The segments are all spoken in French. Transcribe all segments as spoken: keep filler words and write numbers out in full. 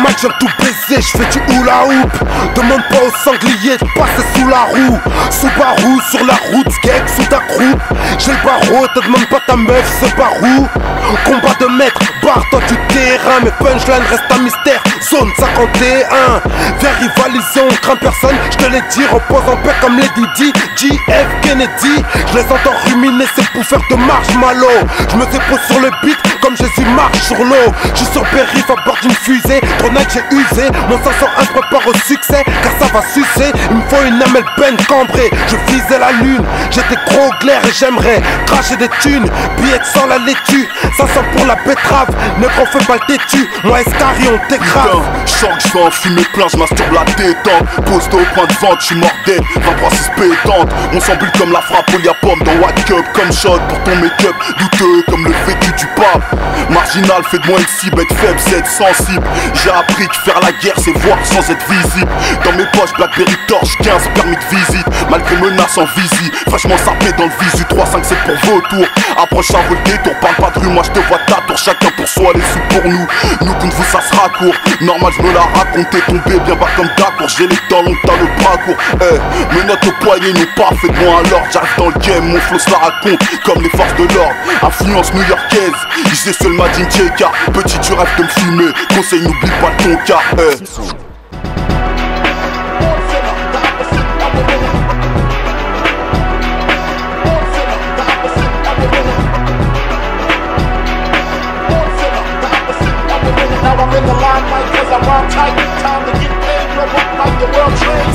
mal, j'aime tout baiser, j'fais du hula hoop. Demande pas aux sangliers de passer sous la roue. Subaru sur la route, skeg sous ta croupe. J'ai le barreau, te demande pas ta meuf, c'est par où. Combat de maître, barre-toi du terrain. Mes punchlines restent un mystère, zone cinquante et un. Viens rivaliser, on craint personne, j'te l'ai dit. Repose en paix comme Lady Di, J F Kennedy. J'les entends ruminer, c'est pour faire de marshmallow. J'me dépose sur le beat comme Jésus marche sur l'eau. J'suis sur périph' à bord d'une fusée, Grenade j'ai usé, mon cinq cent un prépare au succès, car ça va sucer. Il me faut une amel peine cambrée, je visais la lune. J'étais trop clair et j'aimerais cracher des thunes. Billets sans la laitue, ça sent pour la pétrave. Négro feu balle têtu, moi Escari on t'écrase. Putain, je vais en fumer plein, je m'asturbe la détente. Posté au point de vente, je suis mordé, vingt-trois six pétante. On s'embule comme la frappe, Olia Pomme dans White Cup. Comme shot pour ton make-up, douteux comme le vécu du pape. Marginal, fait de moi une cible, être faible, c'est être sensible. J'ai appris que faire la guerre, c'est voir sans être visible. Dans mes poches, Blackberry Torch, quinze permis de visite. Malgré menaces en visi, fraîchement sapé dans le visu. Trois cinq sept pour vautour, approche avant le détour. Parle pas de rue, moi je te vois ta tour. Chacun pour soi, les sous pour nous. Nous contre vous, ça sera court. Normal, je me la raconte, t'es tombé bien bas comme d'accord. J'ai les dents longues, t'as le bras court. Eh, menottes au poignet, non pas fait de moi alors. J'arrive dans le game, mon flow se la raconte comme les forces de l'ordre. Influence new-yorkaise, j'ai seul ma jean car petit tu rêves de me fumer. Conseil n'oublie pas ton car euh.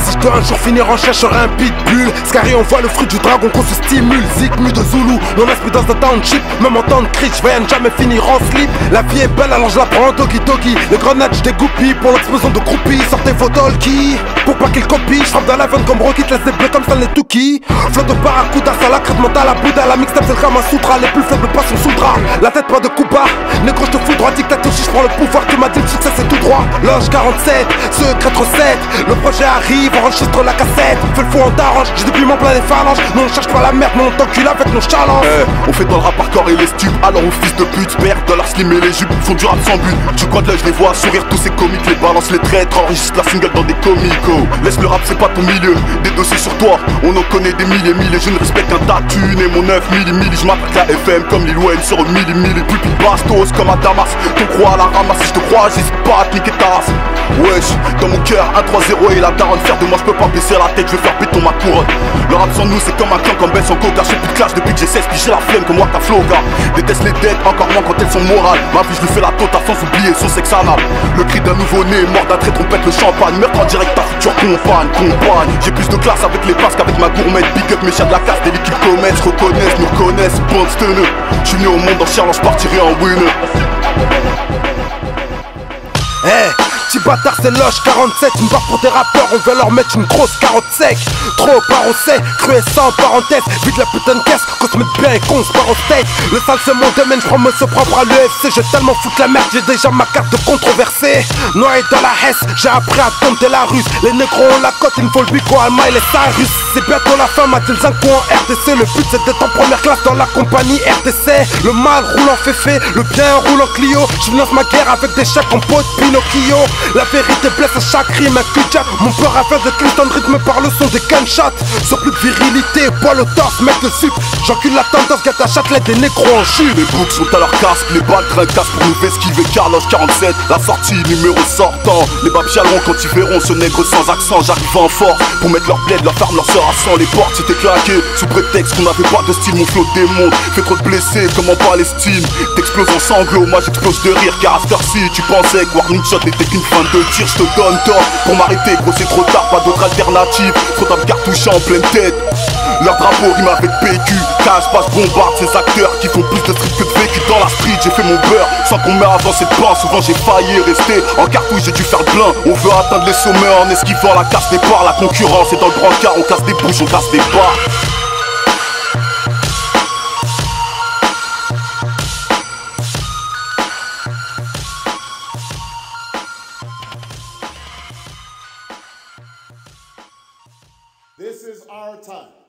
Si je dois un jour finir en chasse, j'aurai un pitbull. Scary, on voit le fruit du dragon qu'on se stimule. Zik, mu de Zulu, mon esprit dans un township. Même en temps de crise, j'vais jamais finir en slip. La vie est belle, alors je la prends en doggy doggy. Les grenades, j'dégoupille pour l'explosion de groupies. Sortez vos talkies, pour pas qu'ils copient. J'frappe dans la veine comme Rocky, laisse des bleus comme ça les Tuki. Flotte de barracuda, ça la crête mentale à Bouddha. La mixtape, c'est le Kama Sutra, les plus faibles pas sont sous le drap. La tête, pas de Kuba, négro, j'te fous droit, dictature, si j'prends le pouvoir. Tu m'as dit le succès, c'est tout droit. Loge quarante-sept, secrète recette. Le projet arrive, enregistre la cassette. Fais le fou en t'arrange, j'ai depuis mon plein des phalanges. Nous on cherche pas la merde, mais on t'encule avec nos challenges. Eh, on fait dans le rap hardcore et les stupes. Alors on fils de pute, perd de leur slim et les jupes. Font du rap sans but, du coin de l'œil je les vois sourire. Tous ces comiques, les balances, les traîtres. Enregistre la single dans des comicos. Laisse le rap, c'est pas ton milieu, des dossiers sur toi. On en connaît des milliers, milliers, je ne respecte qu'un tas de et mon neuf milli milli. Je m'attaque la F M comme Lil Wayne sur milli milli. Pupille bastos comme à Damas, ton croix à la ramasse. Si je te crois, j'hésite pas à cliquer ta race. Wesh, dans mon cœur, un trois zéro et la daronne. Faire de moi, je peux pas baisser la tête, je vais faire béton ma couronne. Le rap sans nous, c'est comme un camp, comme Bell sans coca. J'ai plus de clash depuis que j'ai seize, puis j'ai la flemme comme Waka Floga. Déteste les dettes, encore moins quand elles sont morales. Ma vie, je lui fais la tota sans oublier son sexe anal. Le cri d'un nouveau-né, mort d'un trait, trompette le champagne. Meurtre en direct, ta future compagne, compagne. J'ai plus de classe avec les passes qu'avec ma gourmette. Big up mes chats de la casse, des liquides comètes. Reconnaissent, me reconnaissent, bande stenneux. J'suis né au monde en challenge, partirai en winner. Hey, petit bâtard c'est loge quarante-sept, une barre pour des rappeurs, on veut leur mettre une grosse carotte sec. Trop par on sait, cru et sans parenthèse, vide la putain de caisse, qu'on se mette bien et qu'on se barre en tête. Le sale c'est mon domaine, j'prends me se propre à l'U F C, j'ai tellement foutu la merde, j'ai déjà ma carte de controversée. Noyé dans la hesse, j'ai appris à dompter la ruse, les négros ont la cote, il me faut le bico, Alma et les Sarus. C'est bientôt la fin, m'a-t-il cinq coups en R D C, le but c'est d'être en première classe dans la compagnie R T C. Le mal roule en féfé, le bien roule en Clio, je lance ma guerre avec des chèques en pot de Pinocchio. La vérité blesse à chaque rime, un cul-jack. Mon peur affaire de Clinton, rythme par le son des gunshots. Sans plus de virilité, poil au torse, mec le sup. J'encule la tendance, gâte la châtelette, des nécros en jus. Les boucs sont à leur casque, les balles trincassent pour nous esquiver. Carloge quarante-sept, la sortie, numéro sortant. Les babes chialeront quand ils verront ce nègre sans accent. J'arrive en fort pour mettre leur bled, leur ferme, leur sœur à sang. Les portes c'était claqué, sous prétexte qu'on n'avait pas de style. Mon flot démonte, fait trop de blessés comme en Palestine. T'exploses en sanglots, moi j'explose de rire. Car à cette heure-ci, tu pensais que Warning Shot n'était qu'une fin de tir, je te donne tort. Pour m'arrêter, gros, c'est trop tard, pas d'autre alternative. Trop d'un cartouche en pleine tête. Leur drapeau rime avec P Q. Cache, passe, bombarde ces acteurs qui font plus de street que de vécu. Dans la street, j'ai fait mon beurre sans qu'on meure avant cette pain. Souvent j'ai failli rester en cartouche, j'ai dû faire plein. On veut atteindre les sommets en esquivant la casse des parts. La concurrence est dans le brancard, on casse des bouches, on casse des bars. This is our time.